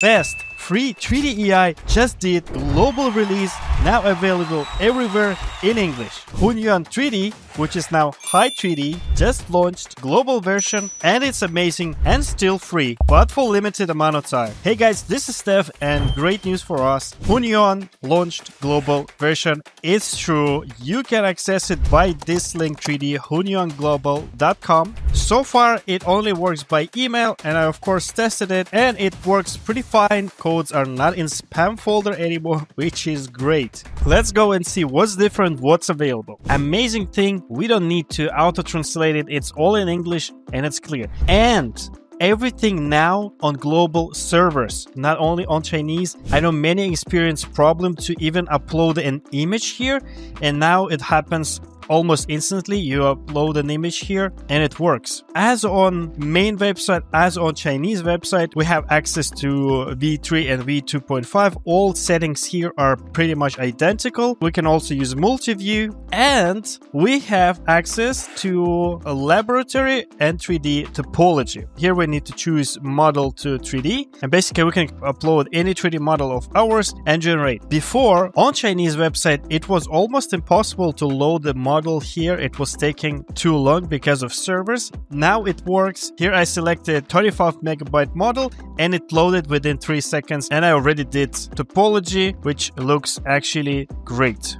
Best free 3D.ai just did global release, now available everywhere in English. Hunyuan 3D, which is now Hi 3D, just launched global version and it's amazing and still free, but for limited amount of time. Hey guys, this is Steph and great news for us. Hunyuan launched global version. It's true, you can access it by this link 3D, hunyuanglobal.com. So far, it only works by email and I of course tested it and it works pretty fine. Codes are not in spam folder anymore, which is great. Let's go and see what's different, what's available. Amazing thing, we don't need to auto-translate it. It's all in English and it's clear. And everything now on global servers, not only on Chinese. I know many experience problem to even upload an image here, and now it happens almost instantly. You upload an image here and it works. As on main website, as on Chinese website, we have access to V3 and V2.5. All settings here are pretty much identical. We can also use multi-view and we have access to a laboratory and 3D topology. Here we need to choose model to 3D and basically we can upload any 3D model of ours and generate. Before, on Chinese website, it was almost impossible to load the model here, it was taking too long because of servers. Now it works. Here I selected 35 megabyte model and it loaded within 3 seconds, and I already did topology, which looks actually great,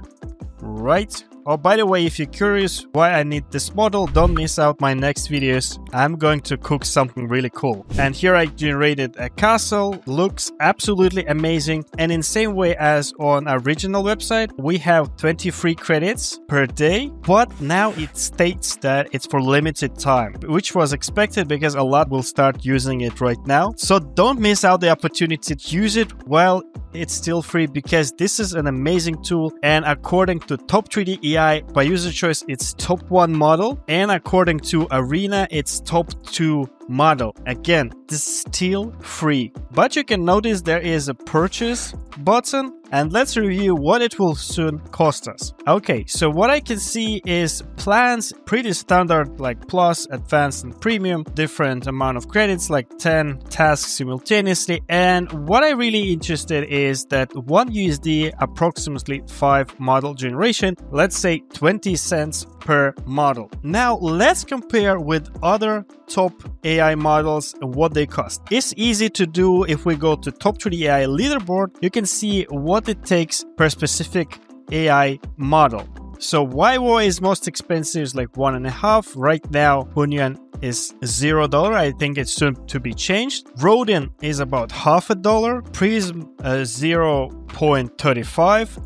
right? Oh, by the way, if you're curious why I need this model, don't miss out my next videos. I'm going to cook something really cool. And here I generated a castle. Looks absolutely amazing. And in same way as on original website, we have 20 free credits per day. But now it states that it's for limited time, which was expected because a lot will start using it right now. So don't miss out the opportunity to use it while it's still free, because this is an amazing tool. And according to Top3d.ai, by user choice, it's top 1 model, and according to Arena, it's top 2 model. Again, this is still free, but you can notice there is a purchase button, and let's review what it will soon cost us. Okay, so what I can see is plans, pretty standard, like plus, advanced and premium, different amount of credits, like 10 tasks simultaneously. And what I really interested is that $1, approximately 5 model generation, let's say 20 cents per model. Now let's compare with other top AI models and what they cost. It's easy to do. If we go to Top3d.ai leaderboard, you can see what it takes per specific AI model. So YWO is most expensive, is like 1.5. Right now, Hunyuan is $0. I think it's soon to be changed. Rodin is about $0.50. Prism 0.35,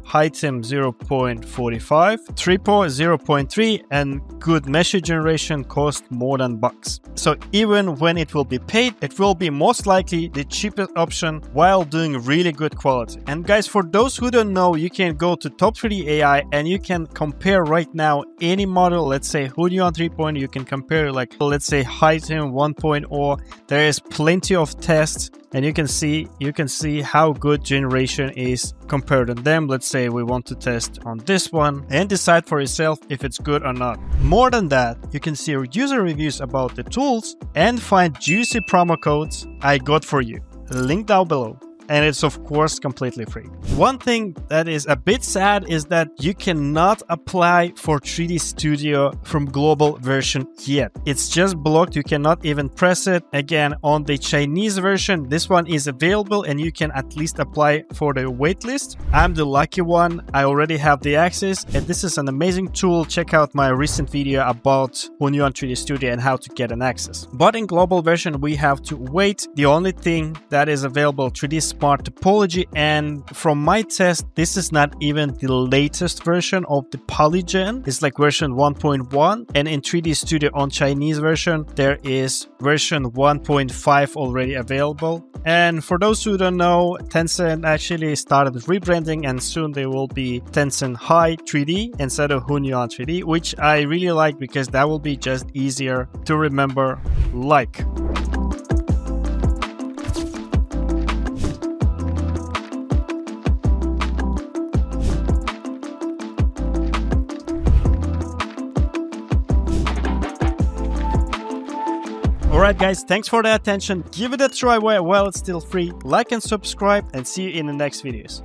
Hitem 0.45, Tripo 0.3, and good measure generation cost more than $1. So even when it will be paid, it will be most likely the cheapest option while doing really good quality. And guys, for those who don't know, you can go to Top3d.ai and you can compare right now any model. Let's say Hunyuan 3.0, you can compare, like let's say Hitem 1.0. There is plenty of tests. And you can see how good generation is compared to them. Let's say we want to test on this one and decide for yourself if it's good or not. More than that, you can see user reviews about the tools and find juicy promo codes I got for you. Link down below. And it's of course completely free. One thing that is a bit sad is that you cannot apply for 3D Studio from global version yet. It's just blocked, you cannot even press it. Again, on the Chinese version, this one is available and you can at least apply for the waitlist. I'm the lucky one, I already have the access, and this is an amazing tool. Check out my recent video about Hunyuan 3D Studio and how to get an access. But in global version, we have to wait. The only thing that is available, 3D Smart topology, and from my test, this is not even the latest version of the polygen. It's like version 1.1, and in 3D Studio on Chinese version, there is version 1.5 already available. And for those who don't know, Tencent actually started rebranding, and soon they will be Tencent Hi 3D instead of Hunyuan 3D, which I really like because that will be just easier to remember. Like, Alright guys, thanks for the attention, give it a try while it's still free, like and subscribe, and see you in the next videos.